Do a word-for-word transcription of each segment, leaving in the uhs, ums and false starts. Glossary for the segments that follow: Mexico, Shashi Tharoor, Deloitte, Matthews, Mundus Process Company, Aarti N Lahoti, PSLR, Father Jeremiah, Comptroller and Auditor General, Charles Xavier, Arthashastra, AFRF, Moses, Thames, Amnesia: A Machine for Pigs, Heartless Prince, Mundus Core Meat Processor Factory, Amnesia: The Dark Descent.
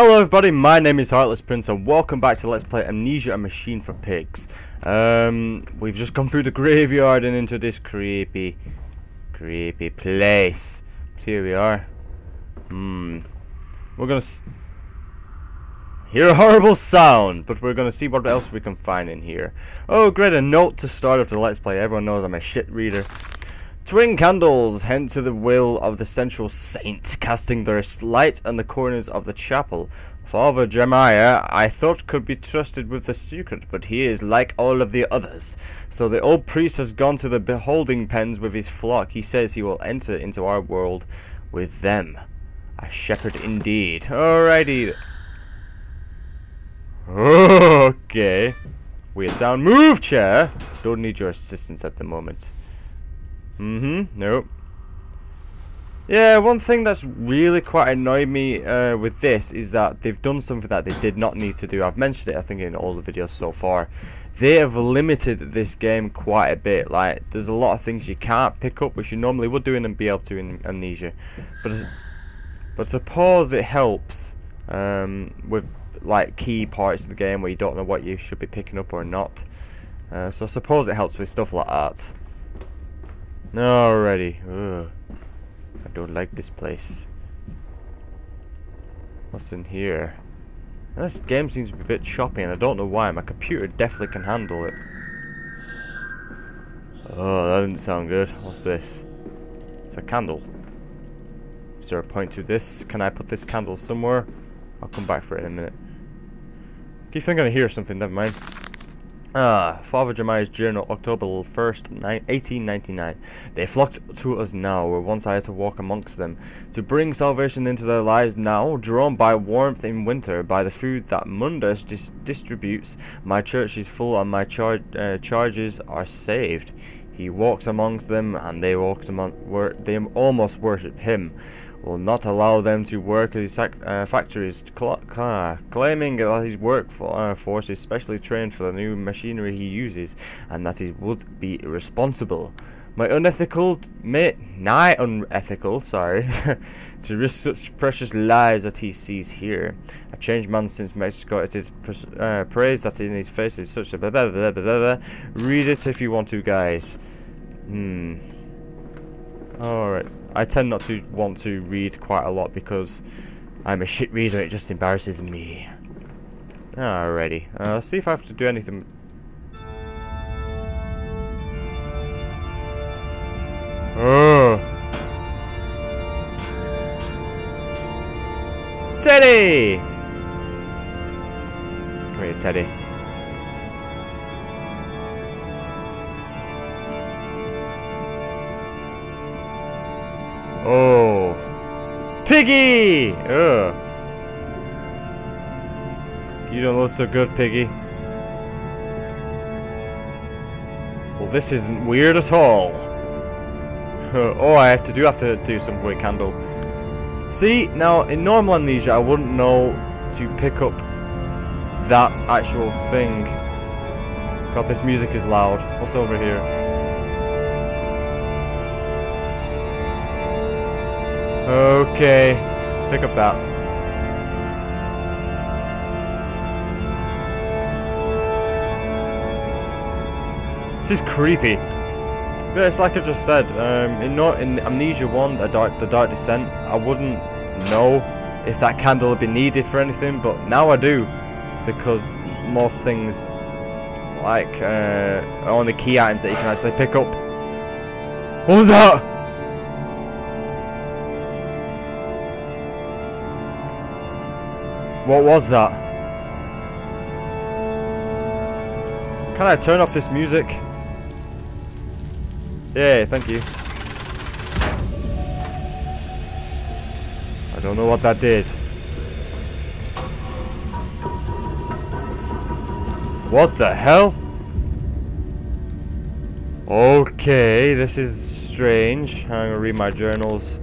Hello everybody, my name is Heartless Prince and welcome back to Let's Play Amnesia: A Machine for Pigs. Um, we've just gone through the graveyard and into this creepy, creepy place. But here we are. Hmm. We're gonna s hear a horrible sound, but we're gonna see what else we can find in here. Oh great, a note to start off the Let's Play. Everyone knows I'm a shit reader. Twin candles hent to the will of the central saint, casting their light on the corners of the chapel. Father Jeremiah, I thought, could be trusted with the secret, but he is like all of the others. So the old priest has gone to the beholding pens with his flock. He says he will enter into our world with them. A shepherd indeed. Alrighty. Okay. Weird sound. Move, chair! Don't need your assistance at the moment. Mm-hmm, nope. Yeah, one thing that's really quite annoyed me uh, with this is that they've done something that they did not need to do. I've mentioned it, I think, in all the videos so far. They have limited this game quite a bit. Like, there's a lot of things you can't pick up, which you normally would do and be able to in Amnesia. But, but suppose it helps um, with, like, key parts of the game where you don't know what you should be picking up or not. Uh, so I suppose it helps with stuff like that. Alrighty. Ugh. I don't like this place. What's in here? This game seems to be a bit choppy and I don't know why. My computer definitely can handle it. Oh, that didn't sound good. What's this? It's a candle. Is there a point to this? Can I put this candle somewhere? I'll come back for it in a minute. I keep thinking I hear something, never mind. Ah, Father Jeremiah's journal, October first, eighteen ninety-nine. They flocked to us now, where once I had to walk amongst them, to bring salvation into their lives now, drawn by warmth in winter, by the food that Mundus dis distributes. My church is full and my char uh, charges are saved. He walks amongst them, and they walks among wor they almost worship him. Will not allow them to work at his uh, factories, cl uh, claiming that his workforce uh, is specially trained for the new machinery he uses, and that he would be responsible. My unethical, mate, nigh unethical, sorry, to risk such precious lives that he sees here. A changed man since Mexico, it is pr uh, praise that in his face is such a blah, blah, blah, blah, blah, blah. Read it if you want to, guys. Hmm. Alright. I tend not to want to read quite a lot because I'm a shit reader, it just embarrasses me. Alrighty, uh, let's see if I have to do anything. Oh! Teddy! Come here, Teddy. Oh, Piggy! Ugh. You don't look so good, Piggy. Well, this isn't weird at all. Oh, I have to do have to do some weird candle. See, now in normal Amnesia, I wouldn't know to pick up that actual thing. God, this music is loud. What's over here? Okay, pick up that. This is creepy. But it's like I just said, um, in, not, in Amnesia one, the dark, the dark Descent, I wouldn't know if that candle would be needed for anything, but now I do. Because most things, like, uh, are on the key items that you can actually pick up. What was that? What was that? Can I turn off this music? Yeah, thank you. I don't know what that did. What the hell? Okay, this is strange. I'm gonna read my journals.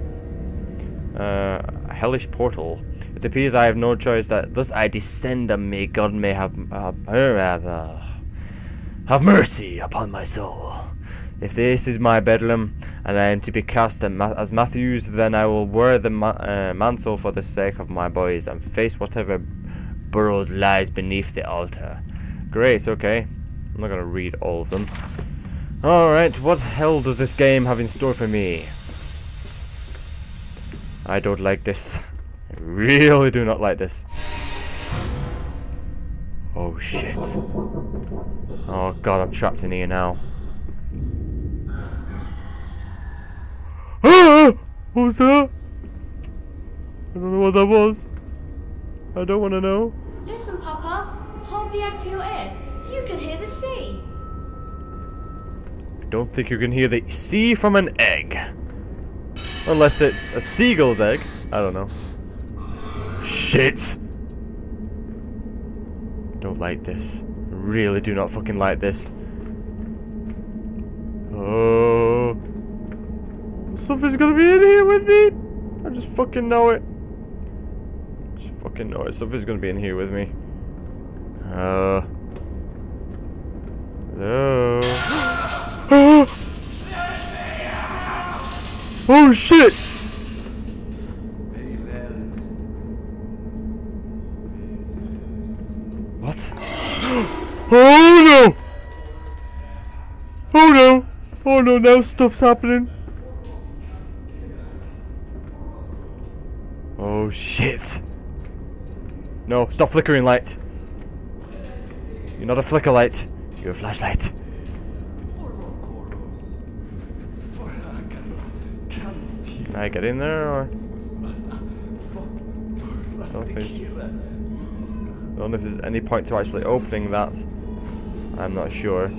Uh, a hellish portal. It appears I have no choice that thus I descend on me. God may have uh, have mercy upon my soul. If this is my bedlam, and I am to be cast as Matthews, then I will wear the ma uh, mantle for the sake of my boys, and face whatever burrows lies beneath the altar. Great, okay. I'm not going to read all of them. Alright, what the hell does this game have in store for me? I don't like this. I really do not like this. Oh shit. Oh god, I'm trapped in here now. Ah! What was that? I don't know what that was. I don't want to know. Listen, Papa. Hold the egg to your ear. You can hear the sea. I don't think you can hear the sea from an egg. Unless it's a seagull's egg. I don't know. Shit. Don't like this. I really do not fucking like this. Oh. Something's gonna be in here with me. I just fucking know it. Just fucking know it. Something's gonna be in here with me. Uh. Hello. Oh. Oh shit! What? Oh no! Oh no! Oh no, now stuff's happening. Oh shit! No, stop flickering light! You're not a flicker light, you're a flashlight. Can I get in there or? I don't think. I don't know if there's any point to actually opening that. I'm not sure.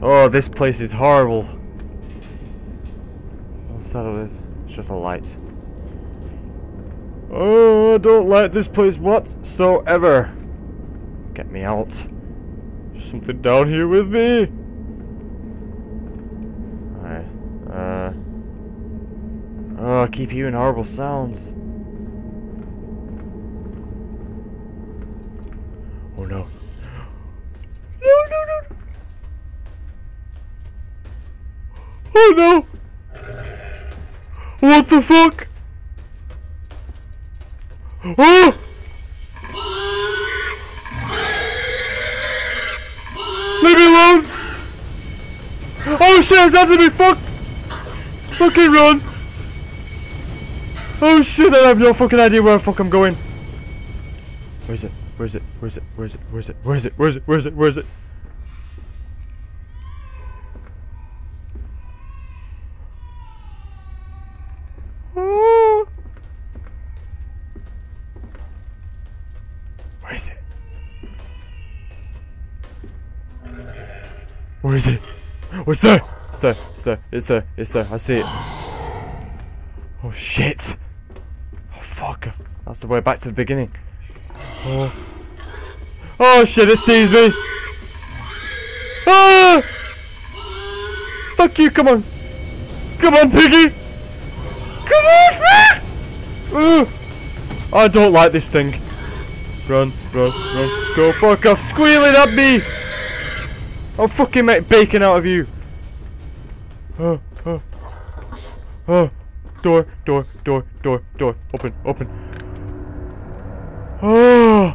Oh, this place is horrible. What's that over there? It's just a light. Oh, I don't like this place whatsoever. Get me out. There's something down here with me. Alright. Uh. Oh, I keep hearing horrible sounds. Oh no. No, no, no, no. Oh no. What the fuck? Oh! Leave me alone! Oh shit, it's after me! Fuck! Fucking run! Oh shit, I have no fucking idea where the fuck I'm going. Where is it? Where is it? Where is it? Where is it? Where is it? Where is it? Where is it? Where is it? Where is it? Where is it? Where is it? Oh, it's there! It's there! It's there! It's there! It's there! I see it. Oh shit! Oh fuck! That's the way back to the beginning. Oh, oh shit! It sees me! Ah! Fuck you! Come on! Come on, piggy! Come on! Ah! Ooh. I don't like this thing. Run! Run! Run! Go! Fuck off! Squealing at me! I'll fucking make bacon out of you! Oh! Oh! Oh! Door, door, door, door, door. Open, open. Oh!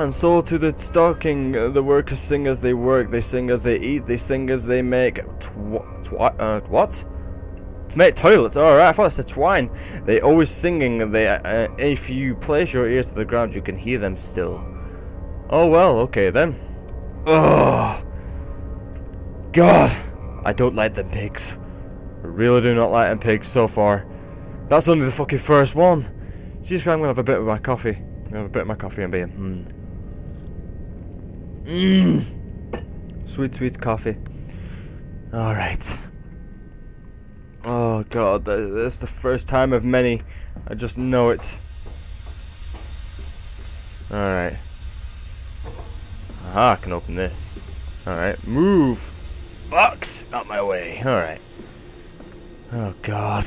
And so to the stalking, uh, the workers sing as they work, they sing as they eat, they sing as they make tw twi uh, what? To make toilets. All right, I thought I said twine. They always singing. They, uh, if you place your ears to the ground, you can hear them still. Oh well, okay then. Oh God, I don't like them pigs. I really do not like them pigs so far. That's only the fucking first one. Jesus Christ, I'm gonna have a bit of my coffee. I'm gonna have a bit of my coffee and be a mmm. Mmm. Sweet, sweet coffee. Alright. Oh God, that's the first time of many. I just know it. Alright. Aha, I can open this. Alright, move. Box, out my way. Alright. Oh god.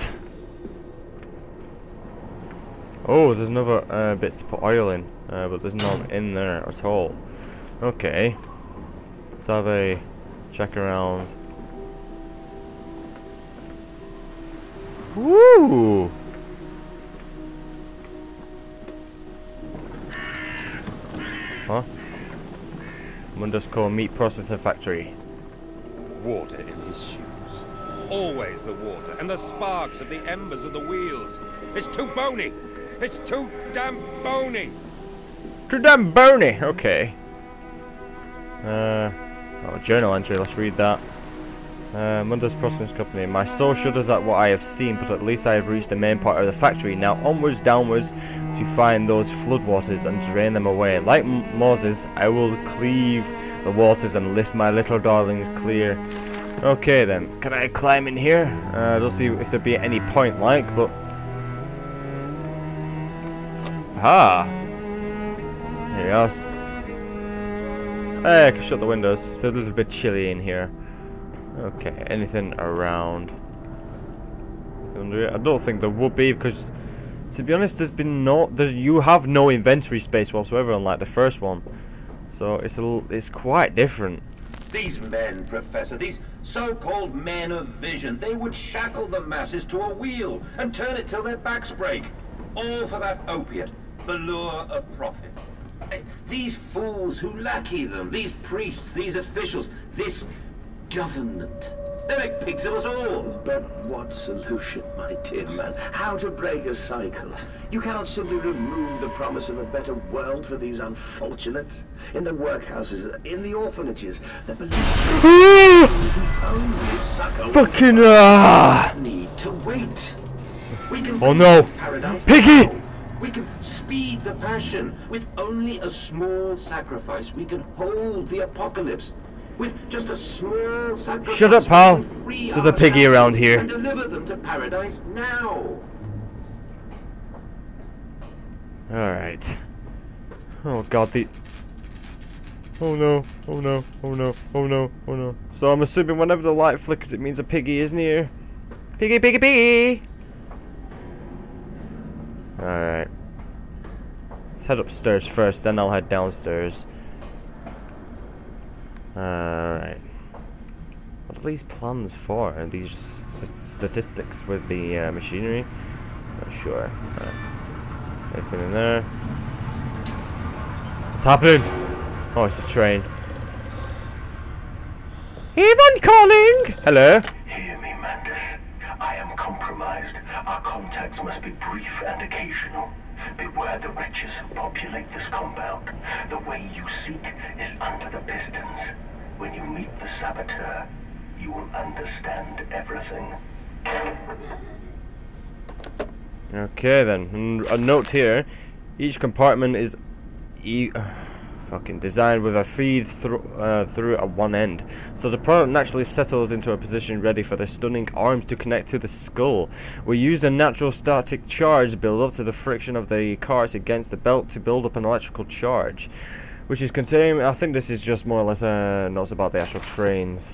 Oh, there's another uh, bit to put oil in, uh, but there's none in there at all. Okay. Let's have a check around Woo! Huh? Mundus Core Meat Processor Factory. Water in his shoes. Always the water and the sparks of the embers of the wheels. It's too bony! It's too damn bony! Too damn bony! Okay. Uh, oh, journal entry, let's read that. Uh, Mundus Process Company. My soul shudders at what I have seen, but at least I have reached the main part of the factory. Now onwards, downwards, to find those floodwaters and drain them away. Like M Moses, I will cleave the waters and lift my little darlings clear. Okay then, can I climb in here? Uh, I don't see if there'd be any point like, but... Ah! Here he is. Hey, I can shut the windows. It's a little bit chilly in here. Okay, anything around? I don't think there would be, because to be honest, there's been no, there, you have no inventory space whatsoever, unlike the first one. So it's a little, it's quite different. These men, Professor, these so-called men of vision, they would shackle the masses to a wheel and turn it till their backs break, all for that opiate, the lure of profit. These fools who lackey them, these priests, these officials, this. Government. They make pigs of us all. But what solution, my dear man? How to break a cycle? You cannot simply remove the promise of a better world for these unfortunates. In the workhouses, in the orphanages, the belief the only sucker fucking uh... need to wait. We can oh no, Piggy! We can speed the passion. With only a small sacrifice, we can hold the apocalypse. With just a small sacrifice. Shut up, pal. There's a piggy around here. And deliver them to paradise now. All right. Oh God, the. Oh no! Oh no! Oh no! Oh no! Oh no! So I'm assuming whenever the light flickers, it means a piggy is near. Piggy! Piggy! Piggy! All right. Let's head upstairs first, then I'll head downstairs. Alright. What are these plans for? Are these just statistics with the uh, machinery? Not sure. Right. Anything in there? What's happening? Oh, it's a train. Evan calling! Hello? Hear me, Mundus. I am compromised. Our contacts must be brief and occasional. Beware the wretches who populate this compound. The way you seek is under the pistons. When you meet the saboteur, you will understand everything. Okay then, a note here. Each compartment is e uh, fucking designed with a feed thro uh, through at one end. So the product naturally settles into a position ready for the stunning arms to connect to the skull. We use a natural static charge build up to the friction of the cars against the belt to build up an electrical charge. Which is contained, I think this is just more or less uh, notes about the actual trains.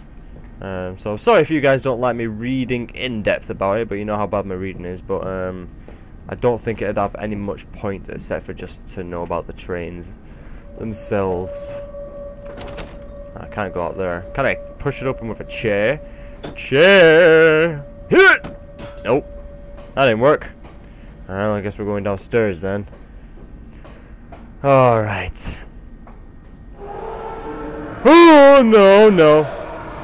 Um, so sorry if you guys don't like me reading in depth about it, but you know how bad my reading is. But um, I don't think it'd have any much point except for just to know about the trains themselves. I can't go out there. Can I push it open with a chair? Chair! Nope. That didn't work. Well, I guess we're going downstairs then. Alright. Oh no no!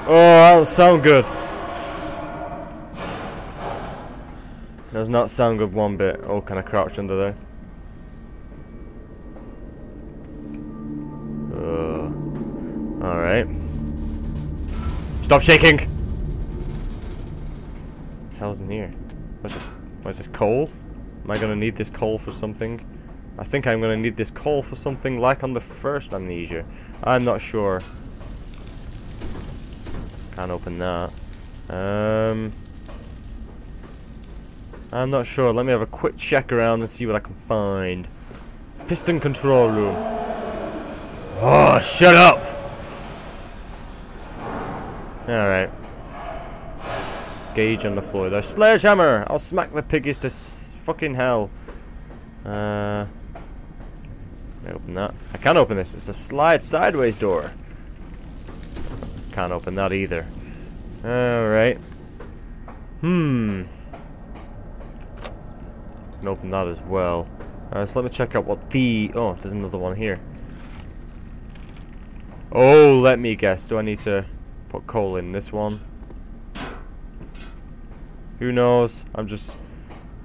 Oh, that'll sound good. Does not sound good one bit. Oh, can I crouch under there? Uh, all right. Stop shaking. The hell's in here? What's this? What's this coal? Am I gonna need this coal for something? I think I'm gonna need this coal for something like on the first Amnesia. I'm not sure. Can't open that. Um, I'm not sure. Let me have a quick check around and see what I can find. Piston control room. Oh, shut up! Alright. Gauge on the floor there. Sledgehammer! I'll smack the piggies to s fucking hell. Uh, open that. I can't open this. It's a slide sideways door. Can't open that either. Alright. Hmm. can open that as well. Uh, so let me check out what the... Oh, there's another one here. Oh, let me guess. Do I need to put coal in this one? Who knows? I'm just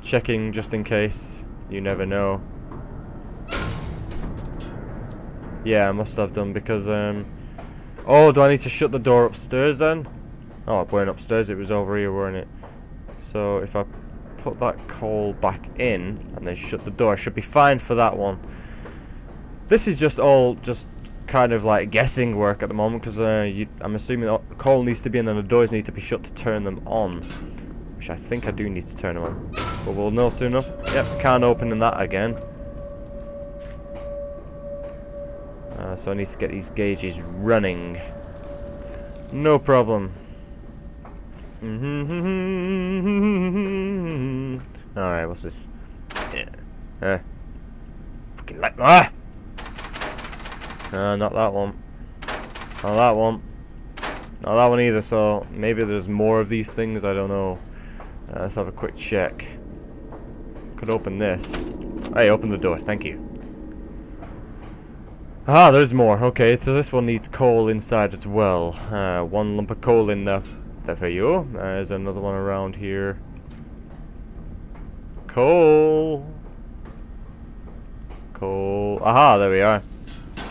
checking just in case. You never know. Yeah, I must have done because... um. Oh, do I need to shut the door upstairs then? Oh, I went upstairs. It was over here, weren't it? So if I put that coal back in and then shut the door, I should be fine for that one. This is just all just kind of like guessing work at the moment because uh, I'm assuming the coal needs to be in and the doors need to be shut to turn them on, which I think I do need to turn them on. But we'll know soon enough. Yep, can't open in that again. Uh, so I need to get these gauges running. No problem. Alright, what's this? Yeah. Uh, fucking like ah! Uh, not that one. Not that one. Not that one either, so maybe there's more of these things, I don't know. Uh, let's have a quick check. Could open this. Hey, open the door, thank you. Ah, there's more. Okay, so this one needs coal inside as well. Uh, one lump of coal in there. There for you. Uh, there's another one around here. Coal. Coal. Aha, there we are.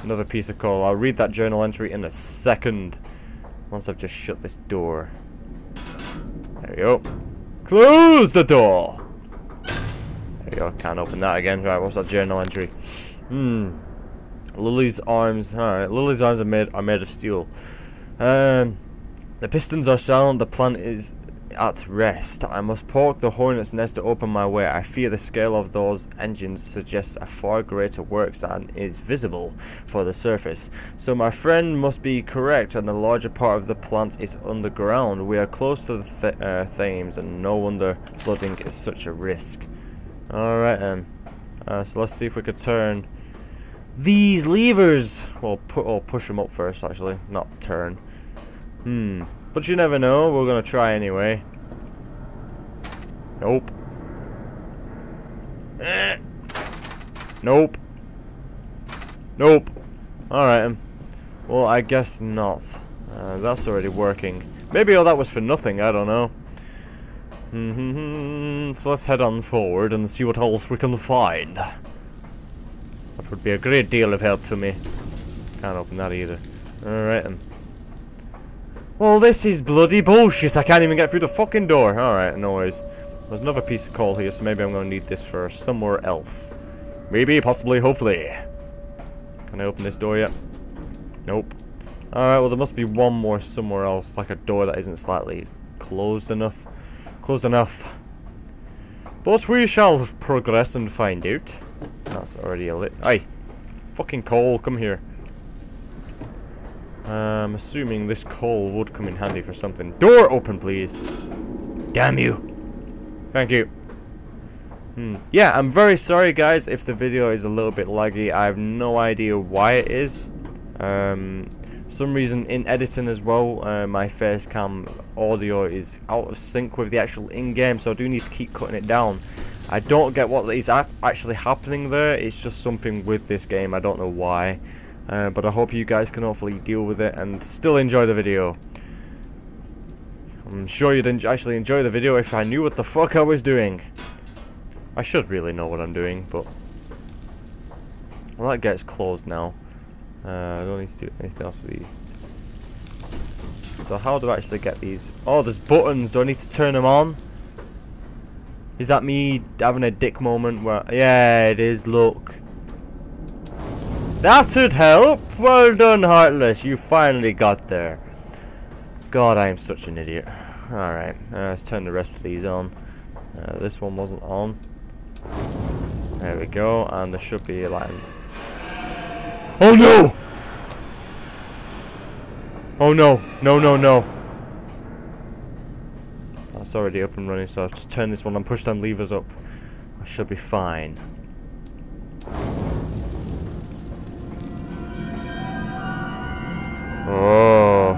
Another piece of coal. I'll read that journal entry in a second. Once I've just shut this door. There we go. Close the door. There we go. Can't open that again. Right, what's that journal entry? Hmm. Lily's arms. Alright, Lily's arms are made, are made of steel. Um... The pistons are silent, the plant is at rest. I must poke the hornet's nest to open my way. I fear the scale of those engines suggests a far greater work than is visible for the surface. So my friend must be correct, and the larger part of the plant is underground. We are close to the th uh, Thames, and no wonder flooding is such a risk. Alright then. Uh, so let's see if we could turn these levers. Well, pu oh, push them up first, actually. Not turn. Hmm, but you never know, we're gonna try anyway. Nope. Eh. Nope. Nope. Alright, um, well, I guess not. Uh, that's already working. Maybe all that was for nothing, I don't know. Mm-hmm. So let's head on forward and see what else we can find. That would be a great deal of help to me. Can't open that either. Alright, um. Well, this is bloody bullshit. I can't even get through the fucking door. Alright, no worries. There's another piece of coal here, so maybe I'm going to need this for somewhere else. Maybe, possibly, hopefully. Can I open this door yet? Nope. Alright, well, there must be one more somewhere else, like a door that isn't slightly closed enough. Closed enough. But we shall progress and find out. That's already a lit. Aye. Fucking coal, come here. I'm um, assuming this coal would come in handy for something. Door open, please. Damn you. Thank you. Hmm. Yeah, I'm very sorry, guys, if the video is a little bit laggy. I have no idea why it is. Um, for some reason, in editing as well, uh, my face cam audio is out of sync with the actual in-game, so I do need to keep cutting it down. I don't get what is actually happening there. It's just something with this game. I don't know why. Uh, but I hope you guys can hopefully deal with it and still enjoy the video. I'm sure you'd en actually enjoy the video if I knew what the fuck I was doing. I should really know what I'm doing, but... Well, that gets closed now. Uh, I don't need to do anything else with these. So how do I actually get these? Oh, there's buttons. Do I need to turn them on? Is that me having a dick moment where... Yeah, it is. Look. That should help! Well done, Heartless. You finally got there. God, I am such an idiot. Alright, uh, let's turn the rest of these on. Uh, this one wasn't on. There we go, and there should be like... Oh no! Oh no, no, no, no. That's already up and running, so I'll just turn this one and push them levers up. I should be fine. Oh,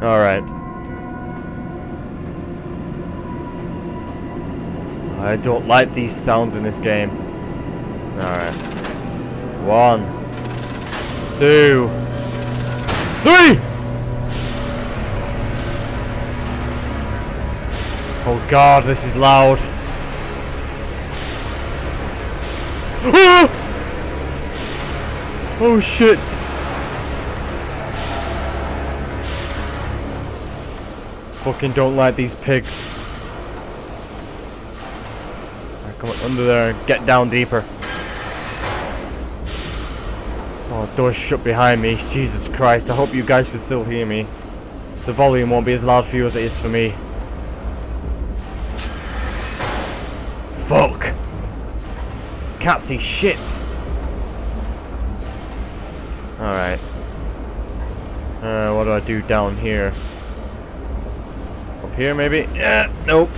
all right. I don't like these sounds in this game. Alright. One. Two. Three! Oh god, this is loud. Oh shit! Fucking don't like these pigs. Right, come up under there and get down deeper. Oh, the door's shut behind me. Jesus Christ, I hope you guys can still hear me. The volume won't be as loud for you as it is for me. Fuck! Can't see shit! Alright. Uh, what do I do down here? Up here maybe? Yeah, nope.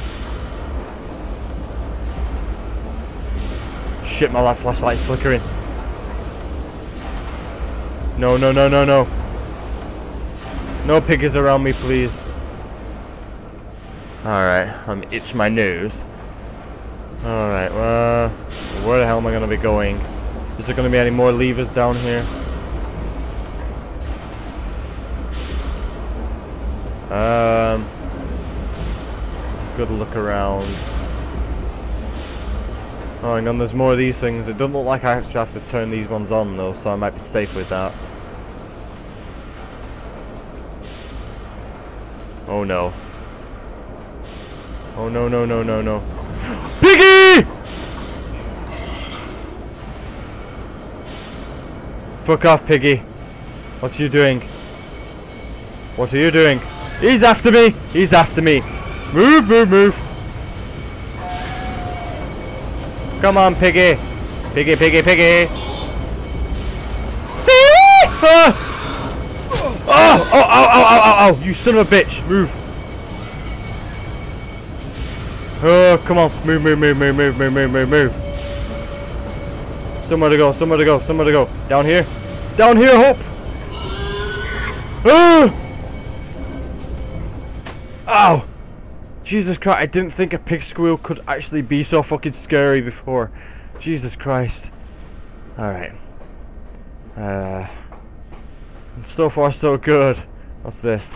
Shit, my light flashlight's flickering. No, no, no, no, no. No pigs around me, please. Alright, I'm itch my nose. Alright, well, where the hell am I gonna be going? Is there gonna be any more levers down here? Um, good look around. Oh, hang on, there's more of these things. It doesn't look like I actually have to turn these ones on though, so I might be safe with that. Oh no. Oh no, no, no, no, no. Piggy! Fuck off, Piggy. What are you doing? What are you doing? He's after me! He's after me! Move, move, move! Come on, Piggy! Piggy, Piggy, Piggy! See? Ah! Oh! Oh! Oh! Oh! Oh! Oh! You son of a bitch! Move! Oh, come on. Move, move, move, move, move, move, move, move, move. Somewhere to go, somewhere to go, somewhere to go. Down here. Down here, Hope. Oh! Ow. Jesus Christ, I didn't think a pig squeal could actually be so fucking scary before. Jesus Christ. Alright. Uh, so far, so good. What's this?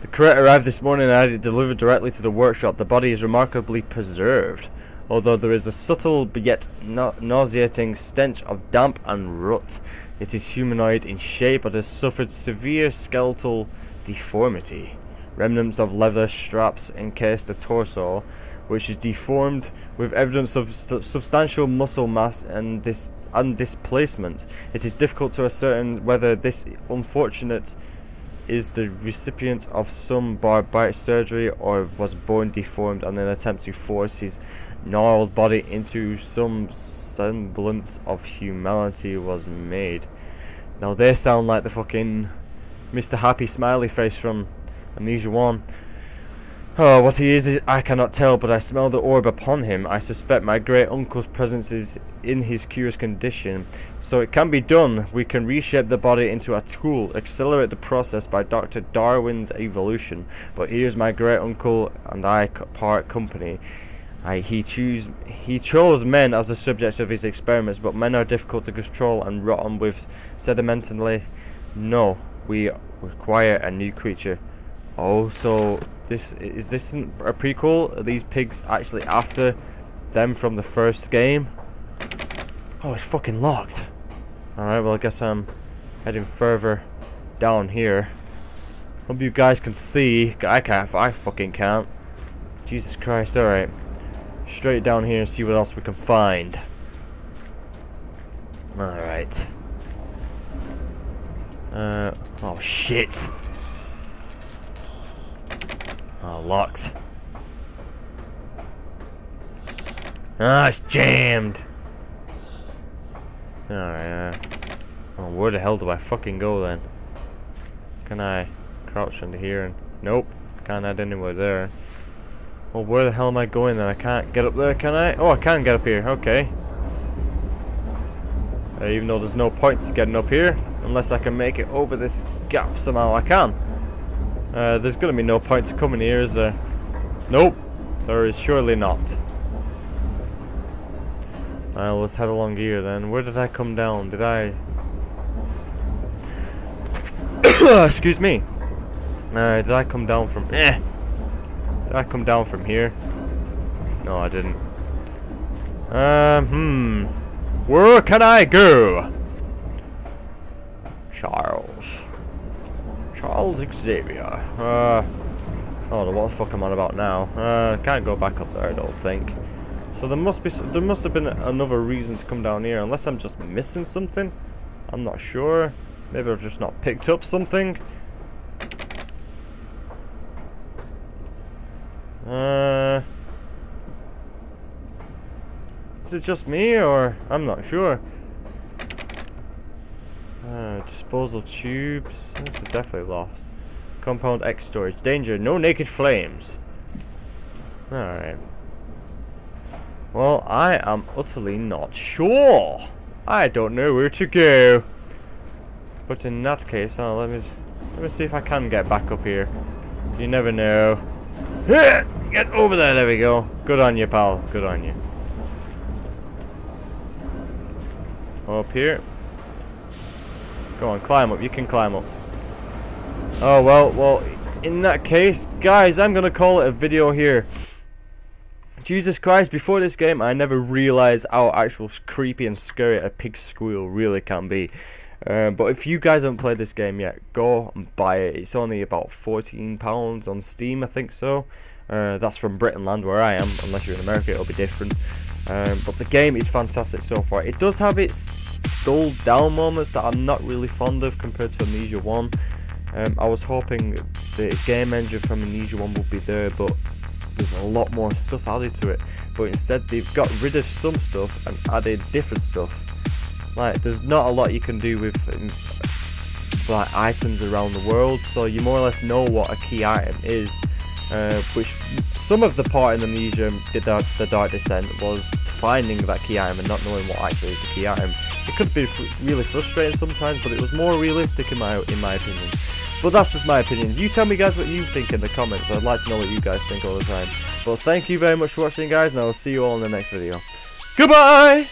The crate arrived this morning and I had it delivered directly to the workshop. The body is remarkably preserved, although there is a subtle yet na nauseating stench of damp and rot. It is humanoid in shape but has suffered severe skeletal deformity. Remnants of leather straps encase the torso, which is deformed with evidence of st substantial muscle mass and, dis and displacement. It is difficult to ascertain whether this unfortunate is the recipient of some barbaric surgery or was born deformed and then attempt to force his gnarled body into some semblance of humanity was made. Now they sound like the fucking Mister Happy Smiley Face from Amnesia one. Oh, what he is I cannot tell, but I smell the orb upon him. I suspect my great uncle's presence is in his curious condition. So it can be done. We can reshape the body into a tool, accelerate the process by Doctor Darwin's evolution. But here's my great uncle and I part company. I, he, choose, he chose men as the subjects of his experiments, but men are difficult to control and rotten with sedimentally. No, we require a new creature. Oh, so this is this a prequel? Are these pigs actually after them from the first game? Oh, it's fucking locked. Alright, well I guess I'm heading further down here. Hope you guys can see. I can't. I fucking can't. Jesus Christ. Alright. Straight down here and see what else we can find. Alright. Uh, oh shit. Oh, locked. Ah, it's jammed. Alright, uh, oh, where the hell do I fucking go then? Can I crouch under here and... Nope, can't add anywhere there. Well, where the hell am I going then? I can't get up there, can I? Oh, I can get up here, okay. Uh, even though there's no point to getting up here, unless I can make it over this gap somehow, I can. Uh, there's gonna be no point to coming here, is there? Nope, there is surely not. I was head along here then. Where did I come down? Did I... Excuse me. Uh, did I come down from... Eh. Did I come down from here? No, I didn't. Um, hmm. Where can I go? Charles. Charles Xavier. Uh... Oh, what the fuck am I about now? Uh, can't go back up there, I don't think. So there must be, there must have been another reason to come down here, unless I'm just missing something. I'm not sure. Maybe I've just not picked up something. Uh, is it just me, or I'm not sure? Uh, disposal tubes. This is definitely lost. Compound X storage. Danger. No naked flames. Alright. Well, I am utterly not sure. I don't know where to go. But in that case, oh, let me let me see if I can get back up here. You never know. Get over there. There we go. Good on you, pal. Good on you. Up here. Go on, climb up. You can climb up. Oh, well, well, in that case, guys, I'm going to call it a video here. Jesus Christ, before this game, I never realized how actual creepy and scary a pig squeal really can be. Uh, but if you guys haven't played this game yet, go and buy it. It's only about fourteen pounds on Steam, I think so. Uh, that's from Britain land where I am. Unless you're in America, it'll be different. Um, but the game is fantastic so far. It does have its dulled down moments that I'm not really fond of compared to Amnesia one. Um, I was hoping the game engine from Amnesia one would be there, but there's a lot more stuff added to it. But instead, they've got rid of some stuff and added different stuff. Like, there's not a lot you can do with like items around the world, so you more or less know what a key item is. Uh, which some of the part in Amnesia, the Dark Descent, was finding that key item and not knowing what actually is the key item. It could be really frustrating sometimes, but it was more realistic in my in my opinion. But that's just my opinion. You tell me guys what you think in the comments. I'd like to know what you guys think all the time. But thank you very much for watching guys, and I will see you all in the next video. Goodbye!